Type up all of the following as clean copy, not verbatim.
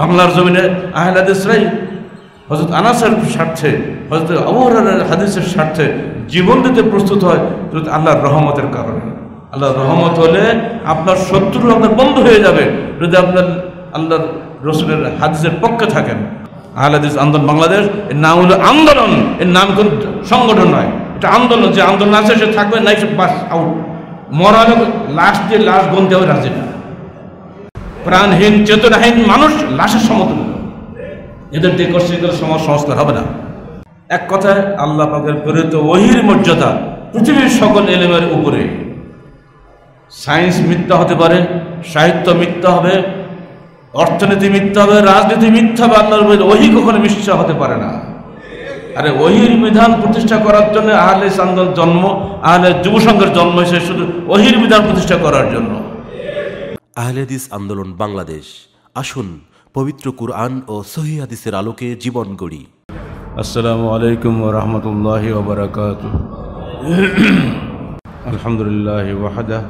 বাংলার জমিনে আহলেহাদীছরাই হযরত আনাসের স্বার্থে হযরত আবু হুরায়রার হাদিসের স্বার্থে জীবন দিতে প্রস্তুত হয় হযরত আল্লাহর রহমতের কারণে। আল্লাহর রহমত হলে আপনার শত্রু আপনার বন্ধ হয়ে যাবে যদি আপনার আল্লাহর রসুলের হাদিসের পক্ষে থাকেন। আহলেহাদীছ আন্দোলন বাংলাদেশ, এর নাম হলো আন্দোলন, এর নাম কোন সংগঠন নয়, এটা আন্দোলন। যে আন্দোলন আছে সে থাকবে, নাই সে পাস আউট। মরা লোক লাশ দিয়ে লাশ গনতে হবে রাজি না, প্রাণহীন চেতনাহীন মানুষ লাশের সমতুল্য। এদের দিয়ে কর্তৃত্বের সমাজ সংস্কার হবে না। এক কথায় আল্লাহ পাকের প্রেরিত ওহীর মর্যাদা পৃথিবীর সকল এলেমের উপরে। সায়েন্স মিথ্যা হতে পারে, সাহিত্য মিথ্যা হবে, অর্থনীতি মিথ্যা হবে, রাজনীতি মিথ্যা হবে, আল্লাহর ওহী কখনো মিথ্যা হতে পারে না। আরে ওহীর বিধান প্রতিষ্ঠা করার জন্য আহলেহাদীছ আন্দোলন জন্ম, আহলে যুব সংঘের জন্ম হয়েছে শুধু ওহীর বিধান প্রতিষ্ঠা করার জন্য। আহলেহাদীছ আন্দোলন বাংলাদেশ, আসুন পবিত্র কুরআন ও সহিহ হাদিসের আলোকে জীবন গড়ি। আসসালামু আলাইকুম ওয়া রাহমাতুল্লাহি ওয়া বারাকাতুহু। আলহামদুলিল্লাহি ওয়াহদাহু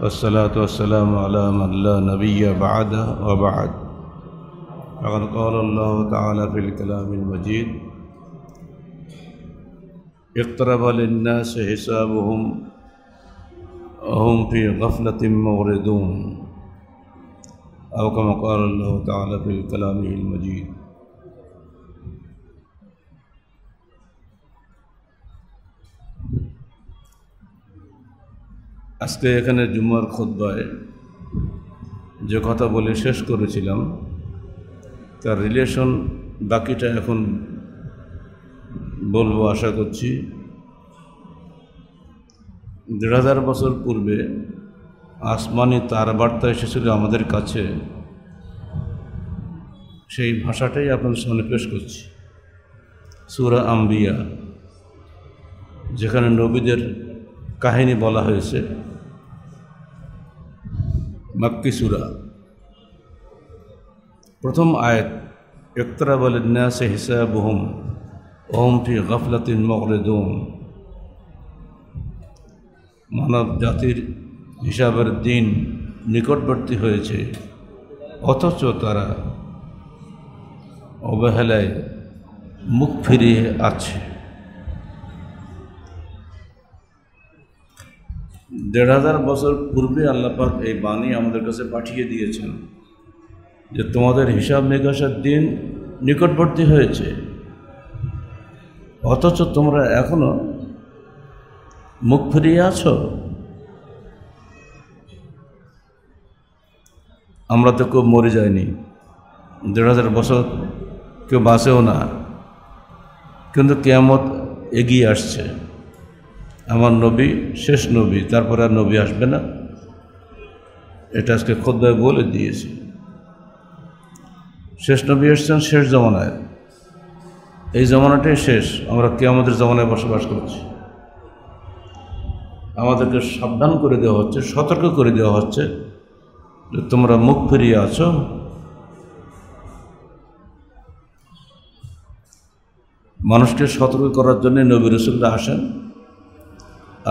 ওয়াস সালাতু ওয়াস সালামু আলা মান লা নাবিয়্যা বা'দাহু ওয়া বা'দ। ফাকাদ ক্বালা আল্লাহু তাআলা ফিল কালামিল মাজীদ, ইকতারাবা লিন-নাসি হিসাবুহুম ওয়া হুম ফি গাফলাতিন মু'রিদুন। আও কামা ক্বালা আল্লাহু তাআলা ফিল কালামিল মাজীদ। আজকে এখানে জুমার খুতবায় যে কথা বলে শেষ করেছিলাম তার রিলেশন বাকিটা এখন বলবো। আশা করছি 1,500 বছর পূর্বে আসমানি তার বার্তা এসেছিল আমাদের কাছে, সেই ভাষাটাই আপনার সামনে পেশ করছি। সূরা আম্বিয়া, যেখানে নবীদের কাহিনী বলা হয়েছে, মক্কি সূরা। প্রথম আয়াত, ইকতারাবা লিন-নাসি হিসাবুহুম ওয়া হুম ফি গাফলাতিন মু'রিদুন। মানব জাতির হিসাবের দিন নিকটবর্তী হয়েছে, অথচ তারা অবহেলায় মুখ ফিরিয়ে আছে। 1,500 বছর পূর্বে আল্লাহ পাক এই বাণী আমাদের কাছে পাঠিয়ে দিয়েছেন যে তোমাদের হিসাব নিকাশের দিন নিকটবর্তী হয়েছে, অথচ তোমরা এখনো মুখ ফিরিয়ে আছো। আমরা তো কেউ মরে যাইনি, 1,500 বছর কেউ বাঁচেও না, কিন্তু কিয়ামত এগিয়ে আসছে। আমার নবী শেষ নবী, তারপরে আর নবী আসবে না, এটা আজকে খুতবায় বলে দিয়েছি। শেষ নবী এসেছেন শেষ জমানায়, এই জমানাটাই শেষ। আমরা কিয়ামতের জমানায় বসবাস করছি। আমাদেরকে সাবধান করে দেওয়া হচ্ছে, সতর্ক করে দেওয়া হচ্ছে যে তোমরা মুখ ফিরিয়ে আছো। মানুষকে সতর্ক করার জন্য নবী রাসূলরা আসেন,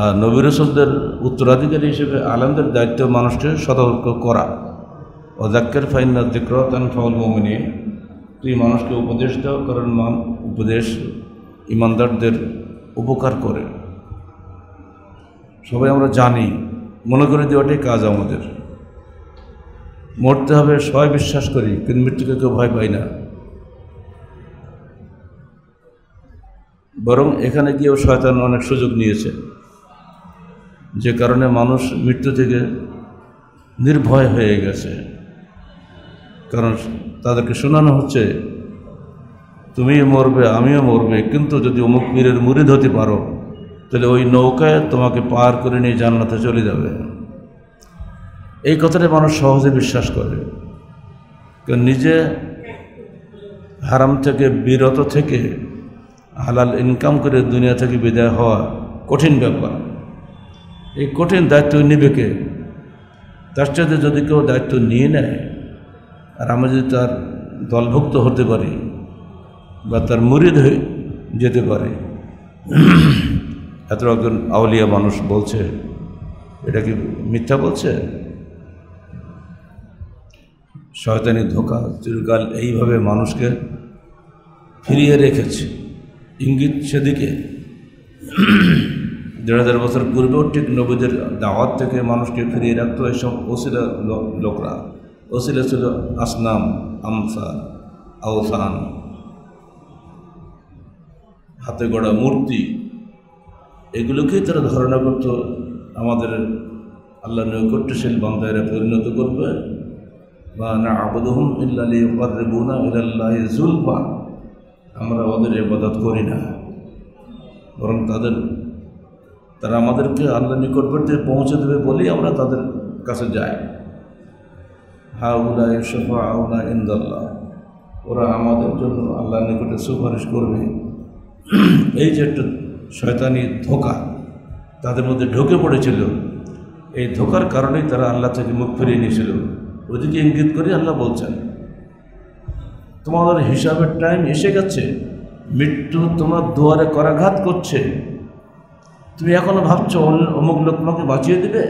আর নবী রাসূলদের উত্তরাধিকারী হিসেবে আলেমদের দায়িত্ব মানুষকে সতর্ক করা। ওয়াযাক্কির ফাইন্না যিকরা তানফাউল মুমিনিন, তুই মানুষকে উপদেশ দাও, কারণ উপদেশ ইমানদারদের উপকার করে। সবাই আমরা জানি, মনে করে দেওয়াটাই কাজ আমাদের। মরতে হবে সবাই বিশ্বাস করি, কিন্তু মৃত্যুকে কেউ ভয় পাই না, বরং এখানে গিয়েও শয়তান অনেক সুযোগ নিয়েছে, যে কারণে মানুষ মৃত্যু থেকে নির্ভয় হয়ে গেছে। কারণ তাদেরকে শোনানো হচ্ছে তুমিও মরবে আমিও মরবে, কিন্তু যদি অমুক পীরের মুরিদ হতে পারো তাহলে ওই নৌকায় তোমাকে পার করে নিয়ে জান্নাতে চলে যাবে। এই কথাটা মানুষ সহজে বিশ্বাস করে, কারণ নিজে হারাম থেকে বিরত থেকে হালাল ইনকাম করে দুনিয়া থেকে বিদায় হওয়া কঠিন ব্যাপার। এই কঠিন দায়িত্ব নেবে কে? তার সাথে যদি কেউ দায়িত্ব নিয়ে নেয়, আর আমরা যদি তার দলভুক্ত হতে পারি বা তার মুরিদ হয়ে যেতে পারে। এত একজন আউলিয়া মানুষ বলছে, এটা কি মিথ্যা বলছে? शयतानी धोखा चिरकाल এইভাবে মানুষকে ফিরিয়ে রেখেছে। ইঙ্গিত সেদিকে ১.৫ বছর পূর্বেও ঠিক নবীদের দাওয়াত থেকে মানুষকে ফিরিয়ে রাখত এইসব ওসিলা লোকরা। ওসিলা ছিল আসনাম, আমসার, আওসান, হাতে গড়া মূর্তি। এগুলোকেই তারা ধারণা করত আমাদের আল্লাহ নৈকট্যশীল বান্দায়রা পরিণত করবে। আমরা ওদের ইবাদত করি না, বরং তারা আমাদেরকে আল্লাহ নিকটবর্তী পৌঁছে দেবে বলেই আমরা তাদের কাছে যাই। হাউলা শাফাউনা ইনদাল্লাহ, ওরা আমাদের জন্য আল্লাহর নিকটে সুপারিশ করবে। এই যে একটা শয়তানি ধোঁকা তাদের মধ্যে ঢুকে পড়েছিল, এই ধোঁকার কারণেই তারা আল্লাহ থেকে মুখ ফিরিয়ে নিয়েছিল। ওদিকে ইঙ্গিত করে আল্লাহ বলছেন, তোমাদের হিসাবের টাইম এসে গেছে, মৃত্যু তোমার দুয়ারে করাঘাত করছে। তুমি এখনো ভাবছো অমুক লোক তোমাকে বাঁচিয়ে দেবে।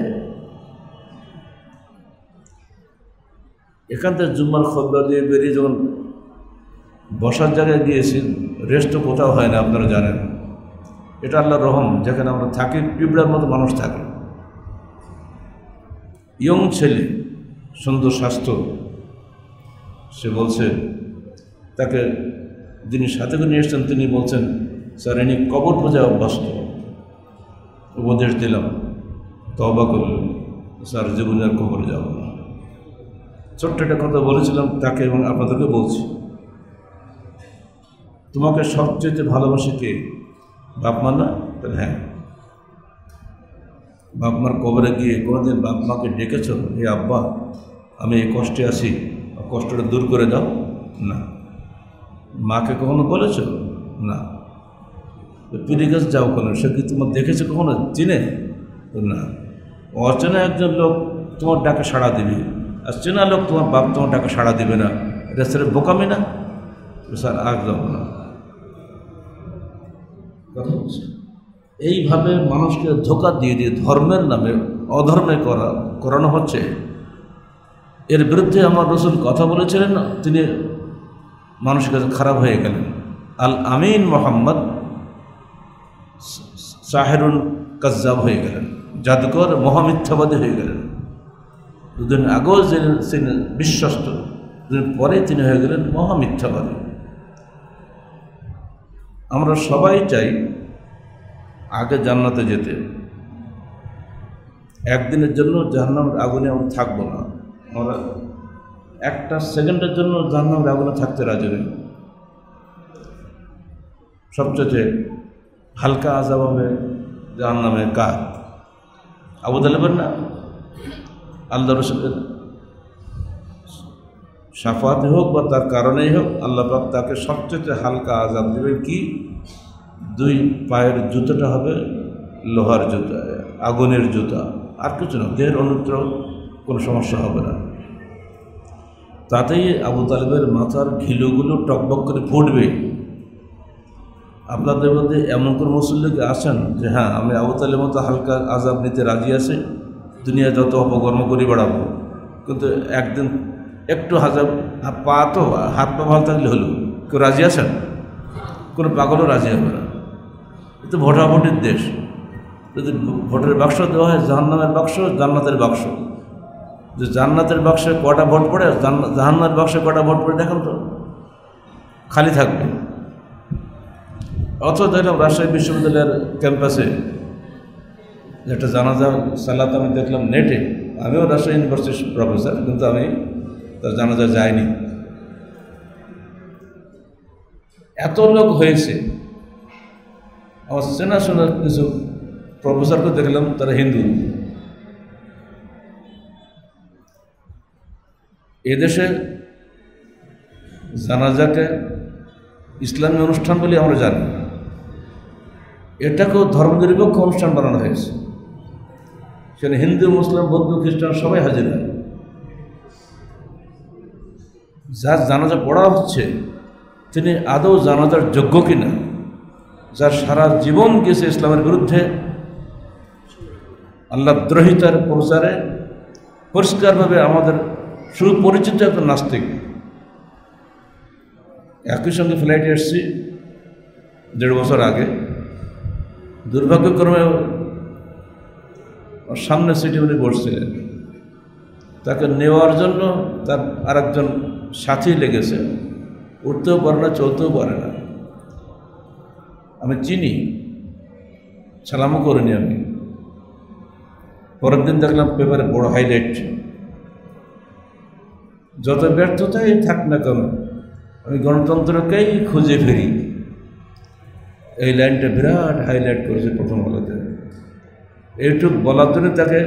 এখান থেকে জুম্মার খোদবা দিয়ে বেরিয়ে যখন বসার জায়গায় গিয়েছি, রেস্ট কোথাও হয় না, আপনারা জানেন। এটা আল্লাহর রহম, যেখানে আমরা থাকি পিঁপড়ার মতো মানুষ থাকে। ইয়ং ছেলে, সুন্দর স্বাস্থ্য, সে বলছে, তাকে যিনি সাথে করে নিয়ে এসছেন তিনি বলছেন, স্যার ইনি কবর পূজা অভ্যস্ত। উপদেশ দিলাম, তওবা করলেন, স্যার জীবনে আর কবরে যাব না। ছোট্ট একটা কথা বলেছিলাম তাকে এবং আপনাদেরকে বলছি, তোমাকে সবচেয়ে ভালোবাসে কে? বাপ মা না? তাহলে হ্যাঁ, বাপ মার কবরে গিয়ে কোনোদিন বাপ মাকে ডেকেছ, হে আব্বা আমি এই কষ্টে আছি, কষ্টটা দূর করে দাও? না। মাকে কখনো বলেছ? না। পিড়ি কাছে যাও কেন, সে কি তোমার দেখেছে কখনো, চিনে? না। অচেনা একজন লোক তোমার ডাকে সাড়া দিবে, আর চেনা লোক তোমার বাপ তোমার ডাকে সাড়া দিবে না, এটা স্যারের বোকামি না? স্যার আর যাবো না। কথা বলছে এইভাবে মানুষকে ধোঁকা দিয়ে দিয়ে ধর্মের নামে অধর্মে করানো হচ্ছে। এর বিরুদ্ধে আমার রসুল কথা বলেছিলেন, তিনি মানুষের কাছে খারাপ হয়ে গেলেন। আল আমিন মোহাম্মদ সাহেরুন কাজ্জাব হয়ে গেলেন, জাদুকর মহামিথ্যাবাদী হয়ে গেলেন। দুদিন আগেও যিনি বিশ্বস্ত, দুদিন পরে তিনি হয়ে গেলেন মহামিথ্যাবাদী। আমরা সবাই চাই আগে জান্নাতে যেতে, একদিনের জন্য জাহান্নামের আগুনে আমরা থাকব না, আমরা একটা সেকেন্ডের জন্য জাহান্নামের আগুনে থাকতে রাজি নই। সবচেয়ে হালকা আযাব হবে জাহান্নামের কাঠ। আবু তালেবের না আল্লাহ রসুলের শাফাতে হোক বা তার কারণেই হোক, আল্লাহ পাক তাকে সবচেয়ে হালকা আযাব দেবে। কি? দুই পায়ের জুতোটা হবে লোহার জুতা, আগুনের জুতা, আর কিছু না। দেহের অন্যত্র কোনো সমস্যা হবে না। তাতেই আবু তালেবের মাথার ঘিলুগুলো টকবক করে ফুটবে। আপনাদের মধ্যে এমন কোনো মুসল্লিকে আসেন যে হ্যাঁ আমি আবু তালেবের মতো হালকা আযাব নিতে রাজি আছি, দুনিয়া যত অপকর্ম করে বেড়াবো, কিন্তু একদিন একটু আযাব পা তো হাত পা ভালো থাকলে হলো। কেউ রাজি আছেন? কোনো পাগলও রাজি হবে না। এ তো ভোটাভুটির দেশ। যদি ভোটের বাক্স দেওয়া হয়, জাহান্নামের বাক্স, জান্নাতের বাক্স, যে জান্নাতের বাক্সে কটা ভোট পড়ে, জাহান্নামের বাক্সে কটা ভোট পড়ে দেখেন তো, খালি থাকবে। অথচ দেখলাম রাজশাহী বিশ্ববিদ্যালয়ের ক্যাম্পাসে একটা জানাজা সালাত আমি দেখলাম নেটে। আমিও রাজশাহী ইউনিভার্সিটির প্রফেসর, কিন্তু আমি তার জানাজা যাইনি। এত লোক হয়েছে, আমার চেনা শোনা কিছু প্রফেসরকে দেখলাম তারা হিন্দু। এদেশে জানাজাকে ইসলামী অনুষ্ঠান বলে আমরা জানি, এটাকেও ধর্মনিরপেক্ষ অনুষ্ঠান বানানো হয়েছে। সেখানে হিন্দু, মুসলিম, বৌদ্ধ, খ্রিস্টান সবাই হাজির হয়। যার জানাজা পড়া হচ্ছে তিনি আদৌ জানাজার যোগ্য কিনা, যার সারা জীবন গেছে ইসলামের বিরুদ্ধে, আল্লাহর দ্রোহিতার প্রচারে। পরিষ্কারভাবে আমাদের সুপরিচিত একজন নাস্তিক একই সঙ্গে ফ্লাইটে এসেছি 1.5 বছর আগে। দুর্ভাগ্যক্রমে ওর সামনে সিটে উনি বসছিলেন, তাকে নেওয়ার জন্য তার আরেকজন সাথী লেগেছে, উঠতেও পারে না চলতেও পারে না। আমি চিনি, সালামও করিনি আমি। পরের দিন দেখলাম পেপারে বড় হাইলাইট, যত ব্যর্থতাই থাক না কেন আমি গণতন্ত্রকেই খুঁজে ফিরি। এই লাইনটা বিরাট হাইলাইট করেছে প্রথম আলোতে। এইটুক বলার জন্য তাকে,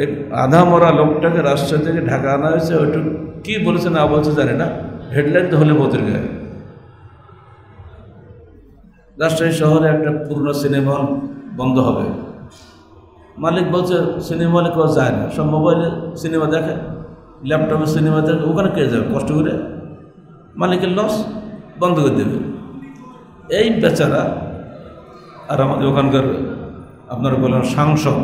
এই আধা মরা লোকটাকে রাষ্ট্র থেকে ঢাকা আনা হয়েছে। ওইটুক কী বলেছে না বলছে জানি না, হেডলাইন তো হলে পত্রিকায়। রাজশাহী শহরে একটা পুরনো সিনেমা হল বন্ধ হবে, মালিক বলছে সিনেমা হলে কেউ যায় না, সব মোবাইলে সিনেমা দেখে, ল্যাপটপে সিনেমা দেখে, ওখানে কে যাবে কষ্ট করে? মালিকের লস, বন্ধ করে দেবে। এই বেচারা আর আমাদের ওখানকার আপনারা বললেন সাংসদ,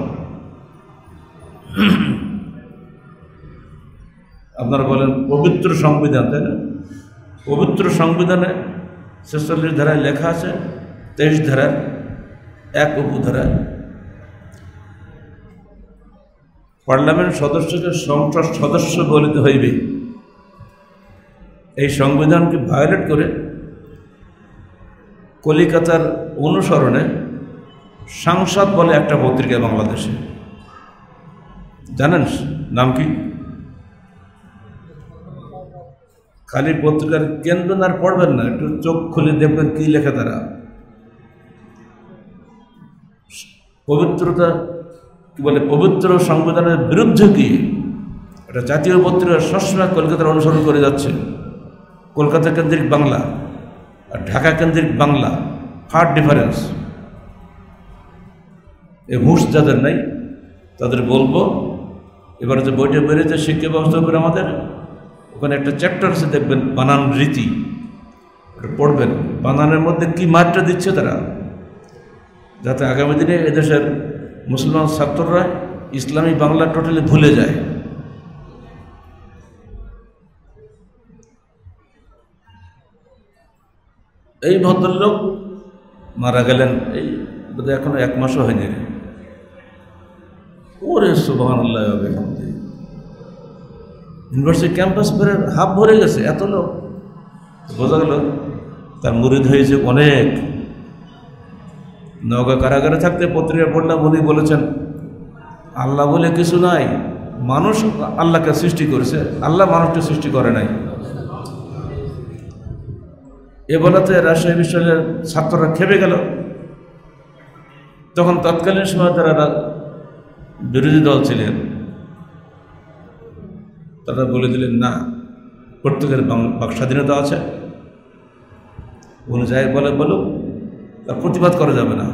আপনারা বলেন পবিত্র সংবিধান, তাই না? পবিত্র সংবিধানে 46 ধারায় লেখা আছে, 23 ধারায়, 1 উপধারায় পার্লামেন্ট সদস্যকে সংসদ সদস্য বলিতে হইবে। এই সংবিধানকে ভায়োলেট করে কলিকাতার অনুসরণে সংসদ বলে একটা পত্রিকা বাংলাদেশে, জানেন নাম কি? খালি পত্রিকার কেন্দ্র না, পড়বেন না, একটু চোখ খুলে দেখবেন কি লেখা তারা। পবিত্রতা কি বলে, পবিত্র সংবিধানের বিরুদ্ধে কি, এটা জাতীয় পত্রিকা সবসময় কলকাতার অনুসরণ করে যাচ্ছে। কলকাতা কেন্দ্রিক বাংলা আর ঢাকা কেন্দ্রিক বাংলা, ফার ডিফারেন্স। এ হুঁশ যাদের নাই তাদের বলবো, এবার যে বইটা বেরিয়েছে শিক্ষা ব্যবস্থা করে আমাদের, ওখানে একটা চ্যাপ্টার আছে দেখবেন বানান রীতি, ওটা পড়বেন। বানানের মধ্যে কি মাত্রা দিচ্ছে তারা, যাতে আগামী দিনে এদেশের মুসলমান ছাত্ররা ইসলামী বাংলা টোটালি ভুলে যায়। এই ভদ্রলোক মারা গেলেন, এই বোধহয় এখনো 1 মাসও হয়নি। ওরে সুবহানাল্লাহ, ইউনিভার্সিটি ক্যাম্পাস ফেরে হাফ ভরে গেছে এত লোক। বোঝা গেল তার মুরিদ হয়েছে অনেক। নওগাঁ কারাগারে থাকতে পত্রিকা পড়লাম, উনি বলেছেন আল্লাহ বলে কিছু নাই, মানুষ আল্লাহকে সৃষ্টি করেছে, আল্লাহ মানুষকে সৃষ্টি করে নাই। এ বলাতে রাজশাহী বিশ্ববিদ্যালয়ের ছাত্ররা খেপে গেল। তখন তৎকালীন সময় তারা বিরোধী দল ছিলেন, তারা বলে দিলেন না, প্রত্যেকের বাক স্বাধীনতা আছে, উনি যাই বলে বলুক, তার প্রতিবাদ করা যাবে না।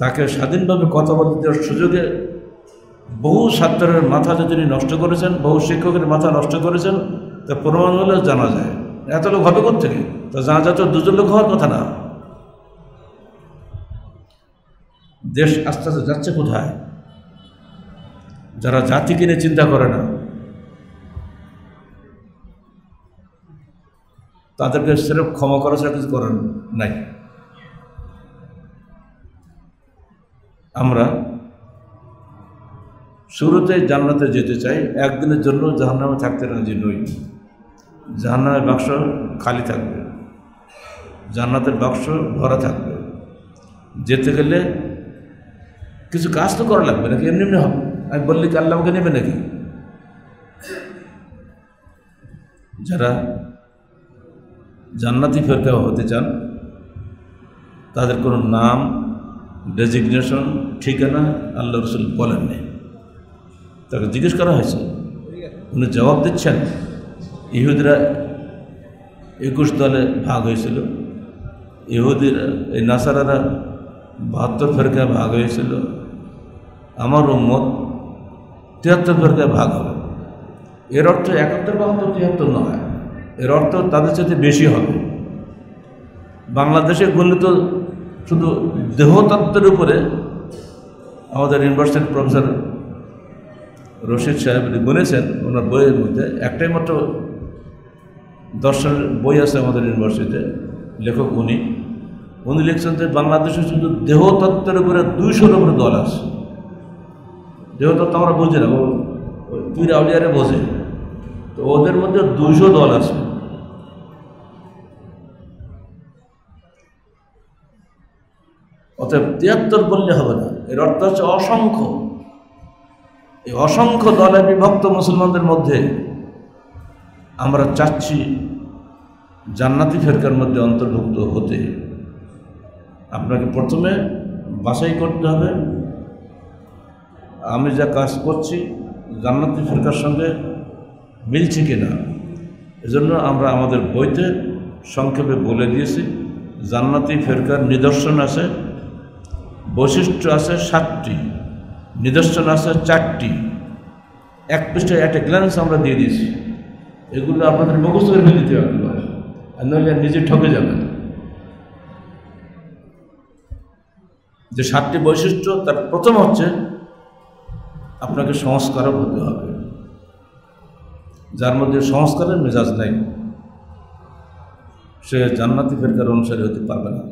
তাকে স্বাধীনভাবে কথা বলতে দেওয়ার সুযোগে বহু ছাত্রের মাথা তিনি নষ্ট করেছেন, বহু শিক্ষকের মাথা নষ্ট করেছেন, তা প্রমাণ হলে জানা যায়। এত লোক হবে কোত্থেকে? তা জানা যায় তো 2 জন লোক হওয়ার কথা না। দেশ আস্তে আস্তে যাচ্ছে কোথায়? যারা জাতিকে নিয়ে চিন্তা করে না তাদেরকে সেরকম ক্ষমা করা ছাড়া কিছু করেন নাই। আমরা শুরুতে জান্নাতে যেতে চাই, একদিনের জন্য জাহান্নামে থাকতে রাজি নই। জাহান্নামের বাক্স খালি থাকবে, জান্নাতের বাক্স ভরা থাকবে। যেতে গেলে কিছু কাজ তো করা লাগবে নাকি? এমনি এমনি হবে? আমি বললি কি আল্লাহ আমাকে নেবে নাকি? যারা জান্নাতি ফেরকা হতে চান তাদের কোনো নাম, ডেজিগনেশন, ঠিকানা আল্লাহ রসুল বলেননি। তাকে জিজ্ঞেস করা হয়েছে, উনি জবাব দিচ্ছেন। ইহুদিরা 21 দলে ভাগ হয়েছিল, ইহুদিরা এই নাসারারা 72 ফেরকায় ভাগ হয়েছিল, আমার উম্মত 73 ফেরকায় ভাগ হবে। এর অর্থ 71 বা 73 নয়, এর অর্থ তাদের সাথে বেশি হবে। বাংলাদেশে গণিত শুধু দেহতত্ত্বের উপরে আমাদের ইউনিভার্সিটির প্রফেসর রশিদ সাহেব গুনেছেন ওনার বইয়ের মধ্যে একটাই মাত্র 10 বই আছে আমাদের ইউনিভার্সিটিতে, লেখক উনি লিখছেন যে বাংলাদেশে শুধু দেহতত্ত্বের উপরে 200 উপরে দল আছে। দেহতত্ত্ব আমরা বুঝি না, তুই আউলিয়ারে বোঝে, তো ওদের মধ্যে 200 দল আছে। অতএব 73 বললে হবে না, এর অর্থ হচ্ছে অসংখ্য। এই অসংখ্য দলে বিভক্ত মুসলমানদের মধ্যে আমরা চাচ্ছি জান্নাতি ফেরকার মধ্যে অন্তর্ভুক্ত হতে। আপনাকে প্রথমে বাছাই করতে হবে আমি যা কাজ করছি জান্নাতি ফেরকার সঙ্গে মিলছে কি না। এজন্য আমরা আমাদের বইতে সংক্ষেপে বলে দিয়েছি জান্নাতি ফেরকার নিদর্শন আছে, বৈশিষ্ট্য আছে 7টি, নিদর্শন আছে 4টি। এক পৃষ্ঠায় একটা গ্ল্যান্স আমরা দিয়ে দিয়েছি, এগুলো আপনাদের মুখস্থ করে দিতে হবে, আর নইলে নিজে ঠকে যাবেন। যে 7টি বৈশিষ্ট্য, তার প্রথম হচ্ছে আপনাকে সংস্কারক হতে হবে, যার মধ্যে সংস্কারের মেজাজ নাই সে জান্নাতি ফেরকার অনুসারী হতে পারবে না।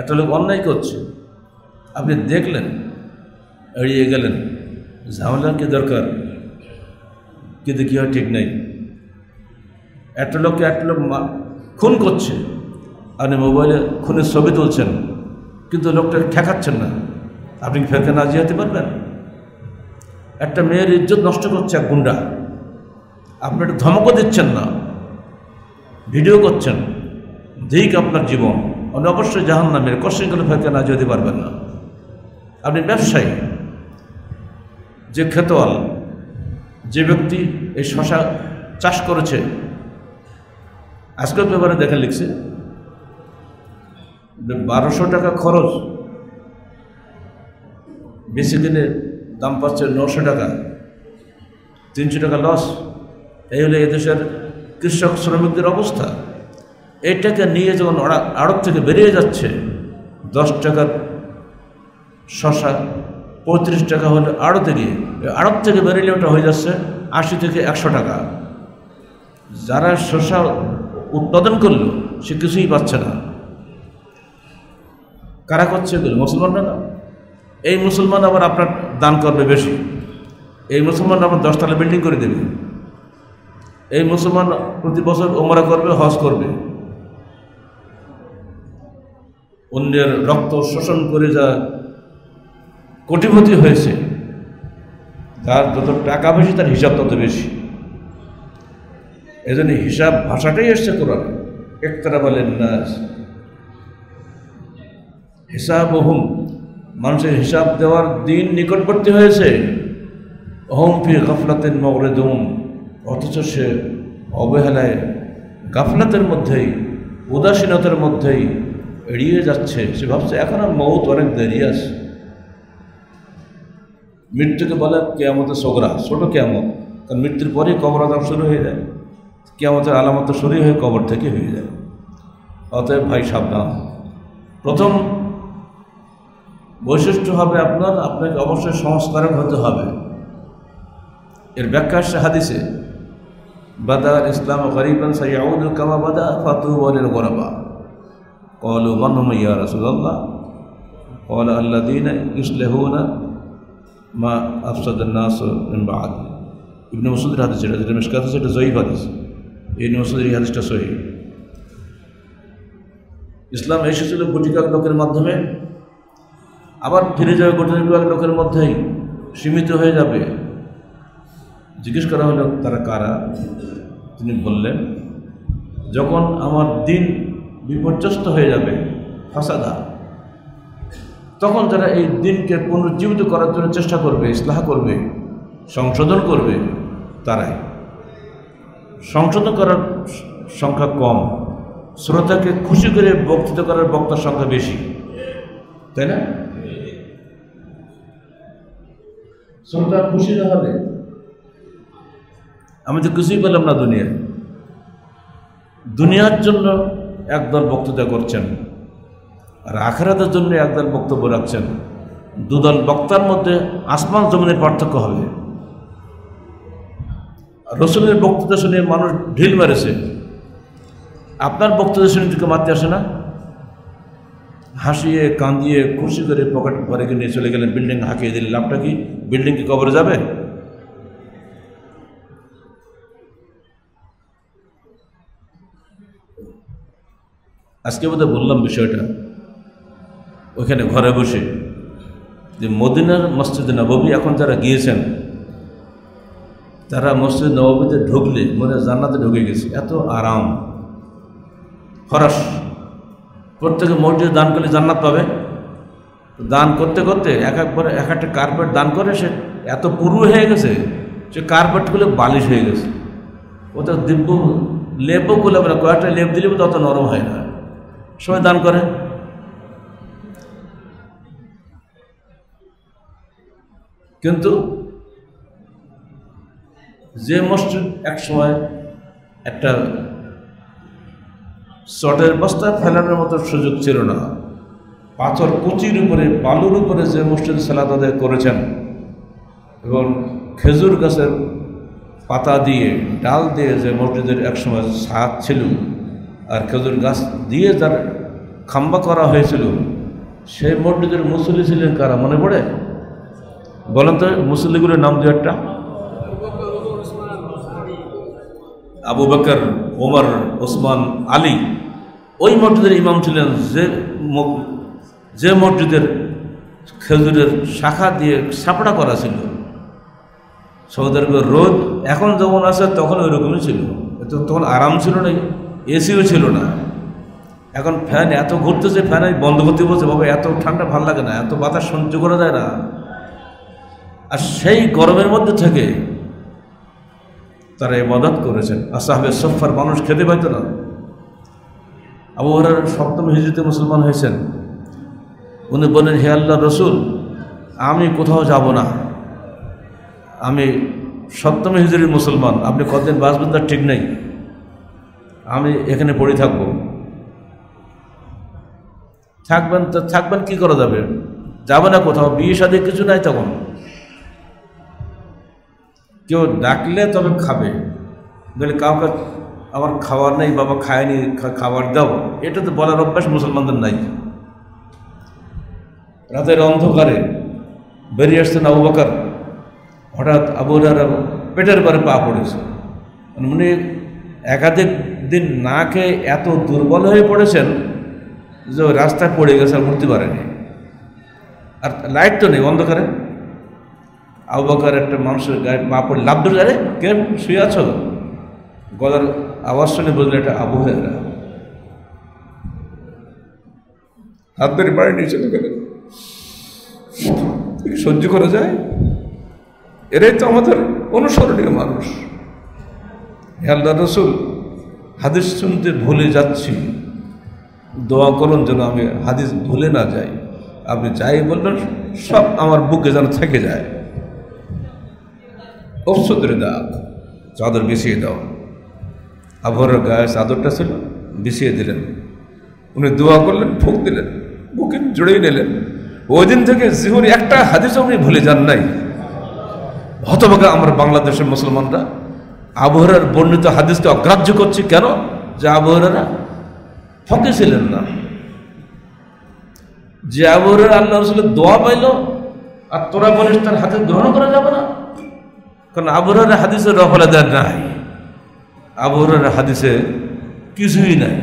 একটা লোক অন্যায় করছে, আপনি দেখলেন এড়িয়ে গেলেন, ঝামেলা কি দরকার, কিন্তু কী হয় ঠিক নেই। একটা লোক খুন করছে, আপনি মোবাইলে খুনের ছবি তুলছেন কিন্তু লোকটাকে ঠেকাচ্ছেন না, আপনি কি ফেরকে না জিয়াতে পারবেন? একটা মেয়ের ইজ্জত নষ্ট করছে এক গুন্ডা, আপনি একটা ধমকও দিচ্ছেন না, ভিডিও করছেন, ধিক আপনার জীবন, আপনি অবশ্যই জাহান্নামের কষ্ট করে ফেরকে না যেতে পারবেন না। আপনি ব্যবসায়ী, যে খেতোয়াল, যে ব্যক্তি এই শশা চাষ করেছে, আজকের ব্যাপারে দেখা লিখছে 1200 টাকা খরচ, বেশি দিনে দাম পাচ্ছে 900 টাকা, 300 টাকা লস। এই হলে এদেশের কৃষক শ্রমিকদের অবস্থা। এটাকে নিয়ে যখন আড়ত থেকে বেরিয়ে যাচ্ছে, 10 টাকার শশা 35 টাকা হলে আড়তে গিয়ে, আড়ত থেকে বেরিয়ে ওটা হয়ে যাচ্ছে 80 থেকে 100 টাকা। যারা শশা উৎপাদন করলো সে কিছুই পাচ্ছে না। কারা করছে এগুলো? মুসলমানরা না। এই মুসলমান আবার আপনার দান করবে বেশি, এই মুসলমান আবার 10 তলা বিল্ডিং করে দেবে, এই মুসলমান প্রতি বছর ওমরা করবে, হজ করবে। অন্যের রক্ত শোষণ করে যা কোটিপতি হয়েছে, তার যত টাকা বেশি তার হিসাব তত বেশি। এই জন্য হিসাব ভাষাটাই এসছে কোরআন, একতারা বলেন না হিসাব অহুম, মানুষের হিসাব দেওয়ার দিন নিকটবর্তী হয়েছে। অহম ফি গাফলাতের মগরে দম, অথচ সে অবহেলায়, গাফলাতের মধ্যেই, উদাসীনতার মধ্যেই এড়িয়ে যাচ্ছে। সে ভাবছে এখনো মৌত অনেক দেরি আছে। মৃত্যুকে বলে কেয়ামতের সগরা, ছোটো কেয়ামত, কারণ মৃত্যুর পরেই কবর আজাব শুরু হয়ে যায়, কেয়ামতের আলামত শুরু হয়ে কবর থেকে হয়ে যায়। অতএব ভাই সাবধান। প্রথম বৈশিষ্ট্য হবে আপনাকে অবশ্যই সংস্কারক হতে হবে। এর ব্যাখ্যা আসছে হাদিসে, বাদা ইসলাম গরিবান সাইয়াউদু কামা বাদা ফাতুবা লিল গুরাবা ক্বালু মান হুম ইয়া রাসূলুল্লাহ ক্বালা আল্লাযীনা ইসলাহুনা মা আফসাদান নাস মিন বা'দ। ইবনে মাসউদের হাদিস, যেটা মিশকাত আছে, এটা যঈফ হাদিস। ইবনে মাসউদের এই হাদিসটা সহিহ। ইসলাম এসেছিল গুটিকাক লোকের মাধ্যমে, আবার ফিরে যাবে গুটিকাক লোকের মধ্যেই সীমিত হয়ে যাবে। জিজ্ঞেস করা হলো তারা কারা? তিনি বললেন, যখন আমার দিন বিপর্যস্ত হয়ে যাবে, ফাসাদা, তখন যারা এই দিনকে পুনরুজ্জীবিত করার জন্য চেষ্টা করবে, ইসলাহ করবে, সংশোধন করবে, তারাই। সংশোধন করার সংখ্যা কম, শ্রোতাকে খুশি করে বক্তৃতা করার বক্তার সংখ্যা বেশি, তাই না? শ্রোতা খুশি না হলে আমি তো কিছুই পেলাম না দুনিয়ায়। দুনিয়ার জন্য একদল বক্তৃতা করছেন, আর আখিরাতের জন্য একদল বক্তব্য রাখছেন, দুদল বক্তার মধ্যে আসমান জমিনের পার্থক্য হবে। রসুলের বক্তৃতা শুনে মানুষ ঢিল মেরেছে, আপনার বক্তৃতা শুনে তোকে মারতে আসে না? হাসিয়ে কাঁদিয়ে খুশি করে পকেট ভরে নিয়ে চলে গেলেন, বিল্ডিং হাঁকিয়ে দিলেন, লাভটা কি? বিল্ডিং কি কবরে যাবে? আজকে বোধহয় বললাম বিষয়টা ওইখানে ঘরে বসে, যে মদিনার মসজিদে নববী এখন যারা গিয়েছেন তারা মসজিদ নববীতে ঢুকলে মনে জান্নাতে ঢুকে গেছে, এত আরাম ফরাস। প্রত্যেকে মসজিদে দান করলে জান্নাত পাবে, দান করতে করতে এক এক করে এক একটা কার্পেট দান করে সে এত পুরু হয়ে গেছে সে কার্পেটগুলো বালিশ হয়ে গেছে। ওটা দিব্য লেপও করলে আমরা কয়েকটা লেপ দিলে অত নরম হয় না, সবাই দান করে। কিন্তু যে মসজিদ এক সময় একটা চটের বস্তা ফেলানোর মতো সুযোগ ছিল না, পাথর কুচির উপরে বালুর উপরে যে মসজিদ সালাত আদায় করেছেন এবং খেজুর গাছের পাতা দিয়ে ডাল দিয়ে যে মসজিদের একসময় ছাদ ছিল আর খেজুর গাছ দিয়ে যার খাম্বা করা হয়েছিল, সেই মসজিদের মুসল্লি ছিলেন কারা মনে পড়ে? বলেন তো মুসল্লিগুলোর নাম দু একটা। আবু বকর, ওমর, ওসমান, আলী। ওই মসজিদের ইমাম ছিলেন যে মসজিদের খেজুরের শাখা দিয়ে সাপড়া করা ছিল। সৌদি আরবের রোদ এখন যেমন আছে তখন ওই রকমই ছিল, তখন আরাম ছিল না, এসিও ছিল না। এখন ফ্যান এত ঘুরতেছে, ফ্যান আমি বন্ধ করতে বলছে, বাবা এত ঠান্ডা ভালো লাগে না, এত বাতাস সহ্য করা যায় না। আর সেই গরমের মধ্যে থেকে তারা ইবাদত করেছেন। আসহাবে সফফার মানুষ খেতে পাইত না। আবু হুরায়রা 7ম হিজরিতে মুসলমান হয়েছেন। উনি বলেন, হে আল্লাহর রাসূল, আমি কোথাও যাব না, আমি 7ম হিজরির মুসলমান, আপনি কতদিন বাঁচবেন তার ঠিক নেই, আমি এখানে পড়ে থাকব। থাকবেন তো থাকবেন, কি করা যাবে? যাবে না কোথাও, বিয়ে শাদী কিছু নাই, তখন কেউ ডাকলে তবে খাবে, বলে কাউকে আমার খাবার নেই বাবা, খায়নি খাবার দাও, এটা তো বলার অভ্যাস মুসলমানদের নাই। রাতের অন্ধকারে বেরিয়ে আসছেন আবু বকর, হঠাৎ আবু হুরায়রা পেটের পরে পা পড়েছে, মানে একাধিক দিন না খেয়ে এত দুর্বল হয়ে পড়েছেন যে রাস্তায় পড়ে গেছে, আর উঠতে পারেনি, আর লাইট তো নেই অন্ধকারে। আবু বকর একটা মানুষের গায়ে পা পড়ে লাফ ধরে, আরে কে শুয়ে আছো? গলার আওয়াজ শুনে বুঝলে এটা আবু হুরায়রা। হাত ধরে বাড়ি নিয়ে চলে গেলেন। সহ্য করা যায়? এরাই তো আমাদের অনুসরণীয় মানুষ। হে আল্লাহর রাসূল, হাদিস শুনতে ভুলে যাচ্ছি, দোয়া করুন যেন আমি হাদিস ভুলে না যাই, আপনি যাই বললেন সব আমার বুকে যেন থেকে যায়। অবসুদ্রে দাও, চাদর বিছিয়ে দাও। আবু হুরায়রার গায়ে চাদরটা ছিল, বিছিয়ে দিলেন। উনি দোয়া করলেন, ফুঁক দিলেন, বুকে জুড়েই নিলেন। ওই দিন থেকে জীবনে একটা হাদিসও উনি ভুলে যান নাই। হতভাগা আমরা বাংলাদেশের মুসলমানরা আবু হুরায়রার বর্ণিত হাদিসকে অগ্রাহ্য করছি। কেন? যে আবু হুরায়রা ফকি ছিলেন না, যে আবু হুরায়রা আল্লাহ রাসূলের দোয়া পাইল, আর তোরা বলিস তার হাতে গ্রহণ করা যাবে না। কারণ আবু হুরায়রা হাদিসের রফলাদার নাই, আবু হুরায়রা হাদিসে কিছুই নাই।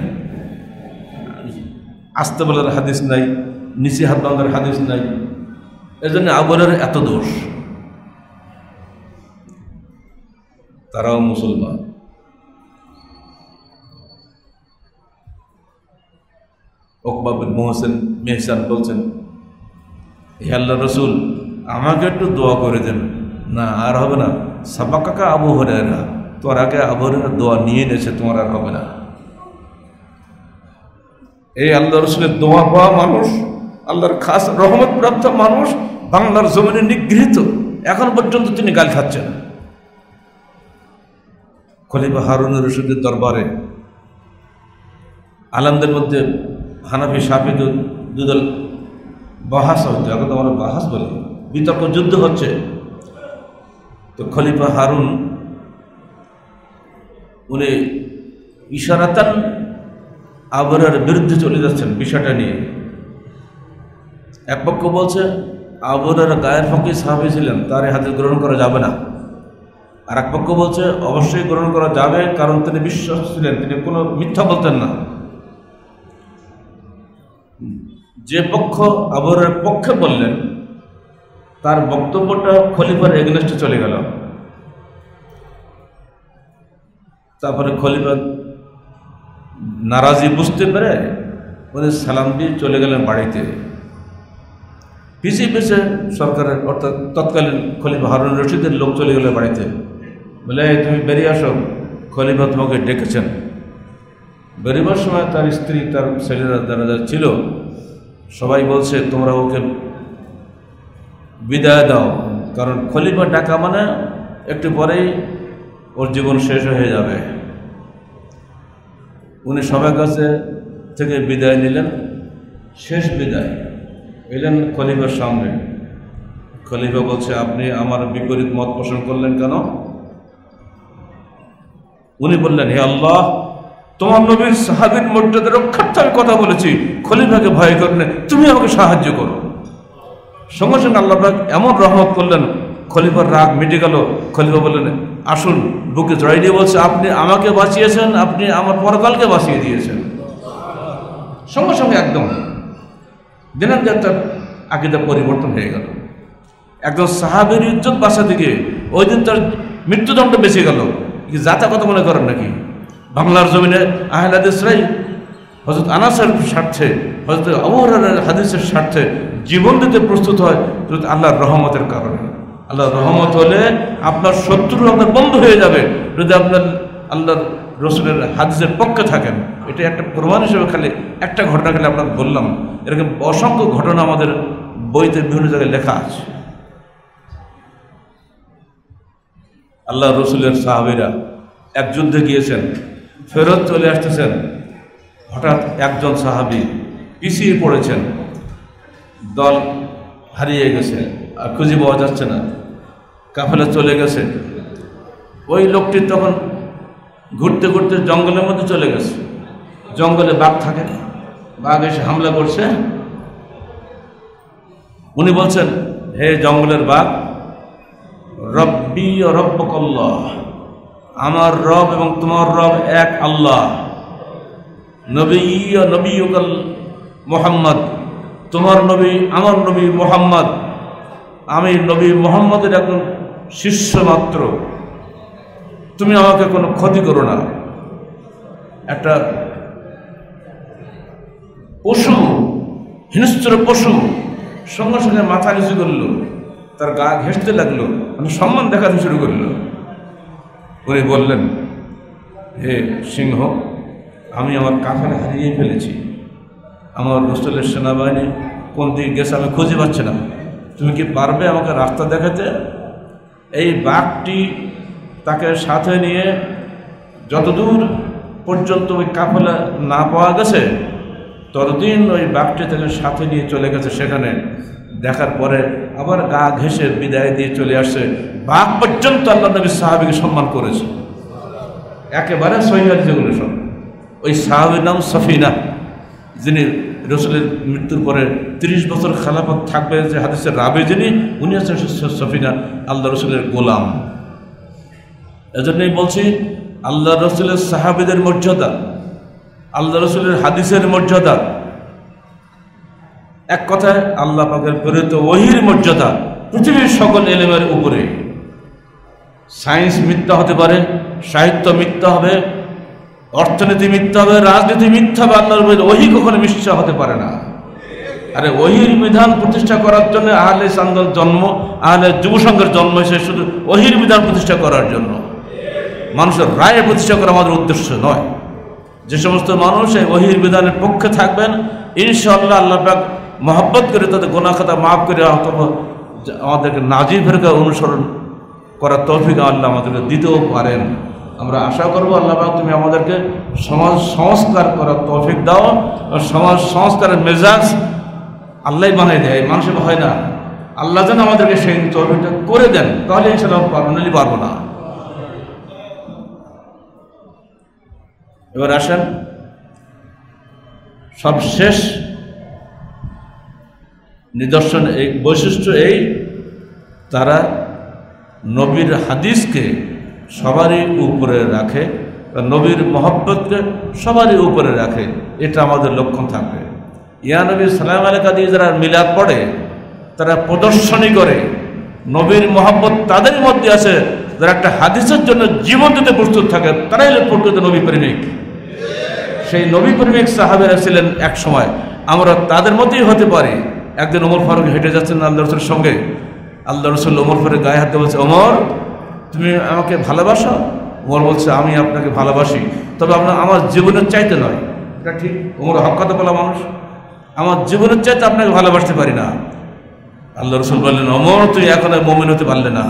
আস্তে বলার হাদিস নাই, নিচে হাত বাঁধার হাদিস নাই, এজন্য আবু হুরায়রার এত দোষ। তারাও মুসলমান। উকবা বিন মিহসান বলছেন, হে আল্লাহর রাসূল, আমাকে একটু দোয়া করে দেন। না, আর হবে না, সাবাকাকা আবু হুরায়রা, তোর আগে আবু হুরায়রা দোয়া নিয়ে নিয়েছে, তোমার আর হবে না। এই আল্লাহর রাসূলের দোয়া পাওয়া মানুষ, আল্লাহর খাস রহমত প্রাপ্ত মানুষ বাংলার জমিনে নিগৃহীত, এখন পর্যন্ত তিনি গাল খাচ্ছেন। খলিফা হারুনুর রশিদের দরবারে আলেমদের মধ্যে হানাফি শাফিঈ দুদল বাহাস হতো, এখন আমরা বাহাস বলি, বিতর্ক যুদ্ধ হচ্ছে। তো খলিফা হারুন উনি ইশারাতান আবরার বিরুদ্ধে চলে যাচ্ছেন বিষয়টা নিয়ে। এক পক্ষ বলছে আবরার গায়ের ফকি সাহাবী ছিলেন, তার হাদিস গ্রহণ করা যাবে না। আর এক পক্ষ বলছে অবশ্যই গ্রহণ করা যাবে, কারণ তিনি বিশ্বাস ছিলেন, তিনি কোনো মিথ্যা বলতেন না। যে পক্ষ আবরার পক্ষে বললেন তার বক্তব্যটা খলিফার এগেনস্টে চলে গেল। তারপরে খলিফা নারাজি বুঝতে পেরে ওদের সালাম দিয়ে চলে গেলেন বাড়িতে। পিছিয়ে পিছিয়ে সরকারের অর্থাৎ তৎকালীন খলিফা হারুন রশিদের লোক চলে গেল বাড়িতে, বলে তুমি বেরিয়ে আসো, খলিফা তোমাকে ডেকেছেন। বেরিবার সময় তার স্ত্রী, তার ছেলেরা যারা ছিল সবাই বলছে তোমরা ওকে বিদায় দাও, কারণ খলিফা ডাকা মানে একটু পরেই ওর জীবন শেষ হয়ে যাবে। উনি সবার কাছে থেকে বিদায় নিলেন, শেষ বিদায় এলেন খলিফার সামনে। খলিফা বলছে আপনি আমার বিপরীত মত পোষণ করলেন কেন? উনি বললেন হে আল্লাহ, তোমার নবীর সাহাবীর মর্যাদা রক্ষার্থে আমি কথা বলেছি, খলিফাকে ভয় করলে তুমি আমাকে সাহায্য করো। সঙ্গে সঙ্গে আল্লাহ পাক এমন রহমত করলেন, খলিফার রাগ মিটে গেল। খলিফা বললেন আসুন, বুকে জড়াই দিয়ে বলছে আপনি আমাকে বাঁচিয়েছেন, আপনি আমার পরকালকে বাঁচিয়ে দিয়েছেন। সঙ্গে সঙ্গে একদম দিনের যাত্রার আকিদা পরিবর্তন হয়ে গেল। একজন সাহাবীর ইজ্জত বাঁচাতে গিয়ে ওই দিন তার মৃত্যুদণ্ড বেঁচে গেল। কি যাতা কথা মনে করেন নাকি? বাংলার জমিনে আহলেহাদীছরাই হযরত আনাসের স্বার্থে, হযরত আবু হুরায়রার হাদিসের স্বার্থে জীবন দিতে প্রস্তুত হয় আল্লাহর রহমতের কারণে। আল্লাহর রহমত হলে আপনার শত্রু আপনার বন্ধ হয়ে যাবে যদি আপনার আল্লাহর রসুলের হাদিসের পক্ষে থাকেন। এটা একটা প্রমাণ হিসেবে খালি একটা ঘটনা খালি আপনার বললাম, এরকম অসংখ্য ঘটনা আমাদের বইতে বিভিন্ন জায়গায় লেখা আছে। আল্লাহ রসুলের সাহাবীরা এক যুদ্ধে গিয়েছেন, ফেরত চলে আসতেছেন, হঠাৎ একজন সাহাবী পিছিয়ে পড়েছেন, দল হারিয়ে গেছে, আর খুঁজে পাওয়া যাচ্ছে না, কাফেলা চলে গেছে। ওই লোকটি তখন ঘুরতে ঘুরতে জঙ্গলের মধ্যে চলে গেছে। জঙ্গলে বাঘ থাকে, বাঘ এসে হামলা করছে। উনি বলছেন হে জঙ্গলের বাঘ, রব্বি ও রব্বুকাল্লাহ, আমার রব এবং তোমার রব এক আল্লাহ, নবী ও নবীউকাল মুহাম্মদ, তোমার নবী আমার নবী মুহাম্মদ, আমি নবী মুহাম্মদের একজন শিষ্য মাত্র, তুমি আমাকে কোনো ক্ষতি করো না। একটা পশু, হিংস্র পশু সঙ্গে সঙ্গে মাথা নিচু করলো, তার গা ঘেঁষতে লাগলো, আমি সম্মান দেখাতে শুরু করলো। উনি বললেন হে সিংহ, আমি আমার কাফেলা হারিয়ে ফেলেছি, আমার রসুলের সেনাবাহিনী কোন দিকে গেছে আমি খুঁজে পাচ্ছি না, তুমি কি পারবে আমাকে রাস্তা দেখাতে? এই বাঘটি তাকে সাথে নিয়ে যতদূর পর্যন্ত ওই কাফেলা না পাওয়া গেছে ততদিন ওই বাঘটি তাকে সাথে নিয়ে চলে গেছে। সেখানে দেখার পরে আবার গা ঘেঁষে বিদায় দিয়ে চলে আসছে। বাঘ পর্যন্ত আল্লাহ নবী সাহাবীকে সম্মান করেছে। একেবারে সহিহ যেগুলো সব, ওই সাহাবীর নাম সাফিনা, যিনি রসুলের মৃত্যুর পরে ৩০ বছর খেলাফত থাকবে যে হাদিসের রাবী যিনি, উনি হচ্ছেন সাফিনা, আল্লাহ রসুলের গোলাম। এজন্যই বলছি আল্লাহ রসুলের সাহাবীদের মর্যাদা, আল্লাহ রসুলের হাদিসের মর্যাদা, এক কথায় আল্লাহ পাকের প্রেরিত ওহীর মর্যাদা পৃথিবীর সকল এলেমের উপরে। সায়েন্স মিথ্যা হতে পারে, সাহিত্য মিথ্যা হবে, অর্থনীতি মিথ্যা হবে, রাজনীতি মিথ্যা হবে, আল্লাহর ওহী কখনো মিথ্যা হতে পারে না। আরে ওহীর বিধান প্রতিষ্ঠা করার জন্য আহলেহাদীছ আন্দোলন জন্ম, আহলে যুব সংঘের জন্ম হয়েছে শুধু ওহীর বিধান প্রতিষ্ঠা করার জন্য। মানুষের রায় প্রতিষ্ঠা করা আমাদের উদ্দেশ্য নয়। যে সমস্ত মানুষ এই ওহীর বিধানের পক্ষে থাকবেন ইনশাআল্লাহ আল্লাহ পাক মহব্বত করে তাদের গুনাহ খাতা মাফ করে আমাদেরকে নাজির ফেরকা অনুসরণ করার তৌফিক আল্লাহ আমাদেরকে দিতেও পারেন। আমরা আশা করবো আল্লাহ পাক তুমি আমাদেরকে সমাজ সংস্কার করার তৌফিক দাও, সমাজ সংস্কারের মেজাজ আল্লাহ বানাই দেয়, মানুষের হয় না। আল্লাহ যেন আমাদেরকে সেই চর্বিটা করে দেন, তাহলে ইনশাল্লাহ পারবো, নাহলে পারবো না। এবার আসেন সবশেষ নিদর্শন, এই বৈশিষ্ট্য এই, তারা নবীর হাদিসকে সবারই উপরে রাখে, নবীর মহব্বতকে সবারই উপরে রাখে। এটা আমাদের লক্ষণ থাকবে। ইয়া নবী সালাম আলাইকা দিয়ে যারা মিলাদ পড়ে, তারা প্রদর্শনী করে, নবীর মহব্বত তাদের মধ্যে আছে যারা একটা হাদিসের জন্য জীবন দিতে প্রস্তুত থাকে, তারাই প্রকৃত নবী প্রেমিক। সেই নবী প্রেমিক সাহাবেরা ছিলেন এক সময়, আমরা তাদের মধ্যেই হতে পারি। একদিন ওমর ফারুক হেঁটে যাচ্ছেন আল্লাহ রসুলের সঙ্গে, আল্লাহ রসুল ওমর ফারুক গায়ে হাতে বলছে, ওমর তুমি আমাকে ভালোবাসো? ওমর বলছে, আমি আপনাকে ভালোবাসি, তবে আপনার আমার জীবনের চাইতে নয়। এটা ঠিক, ওমর হক কথা বলা মানুষ, আমার জীবনের চাইতে আপনাকে ভালোবাসতে পারি না। আল্লাহ রসুল বললেন, ওমর তুই এখন মুমিন হতে পারলে না।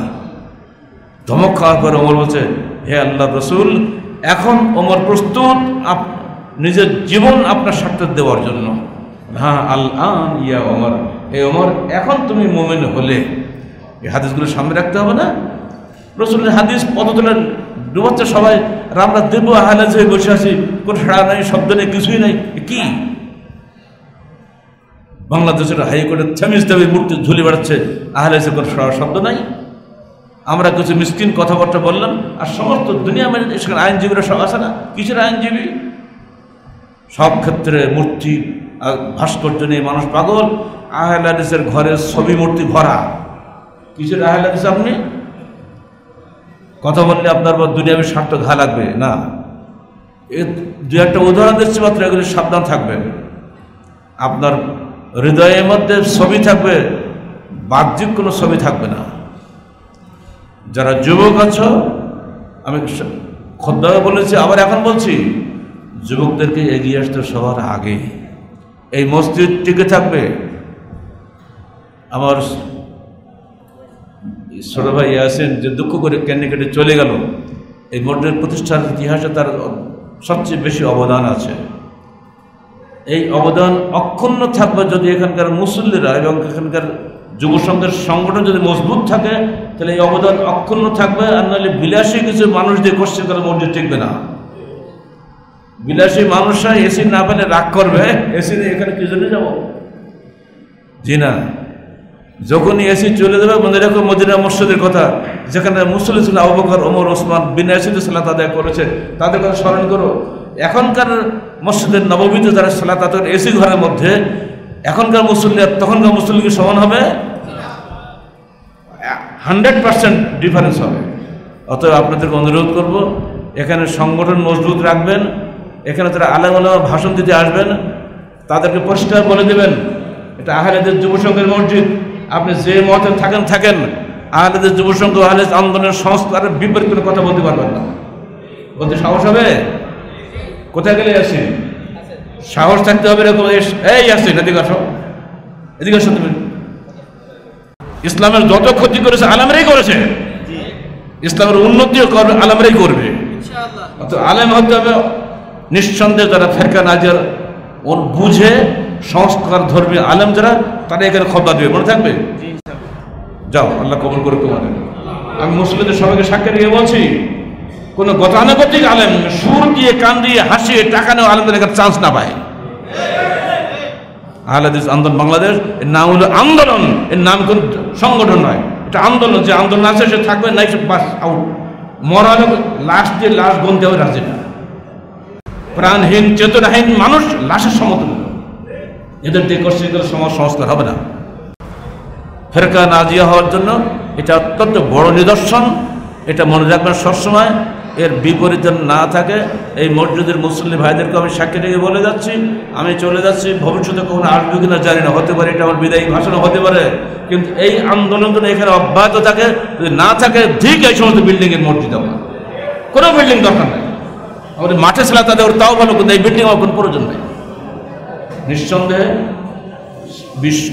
ধমক খাওয়ার পরে ওমর বলছে, হে আল্লাহ রসুল, এখন ওমর প্রস্তুত নিজের জীবন আপনার স্বার্থে দেওয়ার জন্য। হ্যাঁ আল আন ইয়া ওমর, এ ওমর এখন তুমি মুমিন হলে। এই হাদিসগুলো সামনে রাখতে হবে না? রসুলের হাদিস পদতলেন ডুবাচ্ছে সবাই, আর আমরা দেবো আহলেজ হয়ে বসে আছি, কোনো সাড়া নেই, শব্দ নেই, কিছুই নেই। কি বাংলাদেশের হাইকোর্টের ছামিজ দেবীর মূর্তি ঝুলে বেড়াচ্ছে, আহলেজে কোনো সাড়া শব্দ নাই। আমরা কিছু মিসকিন কথাবার্তা বললাম, আর সমস্ত দুনিয়া মানে সেখানে আইনজীবীরা সব আসে না, কিসের আইনজীবী? সব ক্ষেত্রে মূর্তি আর ভাস্কর্য নিয়ে মানুষ পাগল। আহলেহাদীছের ঘরে ছবি মূর্তি ভরা, কিসের আহলেহাদীছ? আপনি কথা বললে আপনার পর দুনিয়াবি স্বার্থ ঘা লাগবে না। এ দু একটা উদাহরণ দিচ্ছি মাত্র, এগুলি সাবধান থাকবেন। আপনার হৃদয়ের মধ্যে ছবি থাকবে, বাহ্যিক কোনো ছবি থাকবে না। যারা যুবক আছো, আমি খোদ্দাকে বলেছি, আবার এখন বলছি, যুবকদেরকে এগিয়ে আসতে সবার আগে। এই মসজিদ টিকে থাকবে। আমার ছোট ভাই ইয়াসিন যে দুঃখ করে ক্যান্ডিকেটে চলে গেল, এই মসজিদ প্রতিষ্ঠার ইতিহাসে তার সবচেয়ে বেশি অবদান আছে। এই অবদান অক্ষুণ্ণ থাকবে যদি এখানকার মুসল্লিরা এবং এখানকার যুবসংঘের সংগঠন যদি মজবুত থাকে, তাহলে এই অবদান অক্ষুণ্ণ থাকবে। আর নাহলে বিলাসী কিছু মানুষ দিয়ে করছে, তারা মসজিদ টিকবে না। বিলাসী মানুষরা এসি না পেলে রাগ করবে, এসি এখানে কি জন্য যাব? জি না, যখনই এসি চলে যাবে, মনে রাখো মদিনা মসজিদের কথা, যেখানে মুসল্লি ছিল আবু বকর, ওমর, ওসমান, বিনা এসিতে সালাত আদায় করেছে, তাদের কথা স্মরণ করো। এখনকার মসজিদের নববীতে যারা সালাত আদায় করে এসি ঘরের মধ্যে, এখনকার মুসল্লি আর তখনকার মুসল্লি কি সমান হবে? 100% ডিফারেন্স হবে। অতএব আপনাদেরকে অনুরোধ করব, এখানে সংগঠন মজবুত রাখবেন। এখানে তারা আলাদা ভাষণ দিতে আসবেন, তাদেরকে পরিষ্কার বলে দেবেন, এটা আহলেদের যুবসংঘের মসজিদ, আপনি যে মতে থাকেন থাকেন। আহলেদের যুবসংঘ আহলেহাদীছ আন্দোলনের সংস্কারের বিপরীত কোনো কথা বলতে পারবেন না। বলতে সাহস হবে? কোথায় গেলে আসি? সাহস থাকতে হবে এরকম। এই আসি, এদিকে আসো, এদিকে আসো। তুমি ইসলামের যত ক্ষতি করেছে আলেমরাই করেছে, ইসলামের উন্নতিও করবে আলেমরাই করবে। অত আলেম হতে হবে নিঃসন্দেহে। যারা ফেরকা নাজির ওর বুঝে সংস্কার ধর্মী আলেম যারা, তারা এখানে খবর দেবে, মনে থাকবে। যাও, আল্লাহ কবুল করে তোমাদের। আমি মুসলিমদের সবাইকে সাক্ষী দিয়ে বলছি, কোনো গতানুগতিক আলেম সুর দিয়ে, কান দিয়ে, হাসিয়ে, টাকা নেওয়া আলেমদের এখানে চান্স না পায়। আহলেহাদীছ আন্দোলন বাংলাদেশ, এর নাম হলো আন্দোলন, এর নাম কোন সংগঠন নয়, এটা আন্দোলন। যে আন্দোলন আছে সে থাকবে, নাই সে পাস আউট। মরা লোক লাশ দিয়ে লাশ গনতে হবে রাজি না, প্রাণহীন চেতনাহীন মানুষ লাশের সমতুল্য। এদের দিয়ে কষ্ট সমাজ সংস্কার হবে না। ফেরকা নাজিয়া হওয়ার জন্য এটা অত্যন্ত বড় নিদর্শন, এটা মনে রাখবেন সবসময়। এর বিপরীতে না থাকে। এই মসজিদের মুসল্লি ভাইদেরকে আমি সাক্ষী রেখে বলে যাচ্ছি, আমি চলে যাচ্ছি। ভবিষ্যতে কখনো আসবে কিনা জানি না, হতে পারে এটা আমার বিদায়ী ভাষণও হতে পারে, কিন্তু এই আন্দোলন যেন এখানে অব্যাহত থাকে। যদি না থাকে, ঠিক এই সমস্ত বিল্ডিংয়ের মসজিদ হবে, কোনো বিল্ডিং দরকার নেই। আমাদের মাঠে ছিল তাদের তাও ভালো, কিন্তু এই বিল্ডিং আমার কোনো প্রয়োজন নেই। নিঃসন্দেহে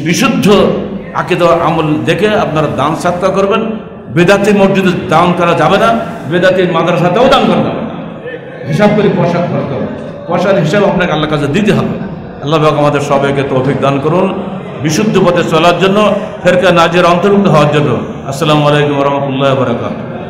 বিশুদ্ধ আকীদা আমল দেখে আপনারা দান সৎকার করবেন। বেদাতি মসজিদে দান করা যাবে না, বেদাতি মাদ্রাসাতেও দান করা যাবে না। হিসাব করে পয়সা খরচ হবে, পয়সার হিসাব আপনাকে আল্লাহর কাছে দিতে হবে। আল্লাহ আমাদের সবাইকে তৌফিক দান করুন। বিশুদ্ধ পথে চলার জন্য ফেরকা নাজের অন্তর্ভুক্ত হওয়ার জন্য। আসসালামু আলাইকুম ওয়া রাহমাতুল্লাহি ওয়া বারাকাতুহু।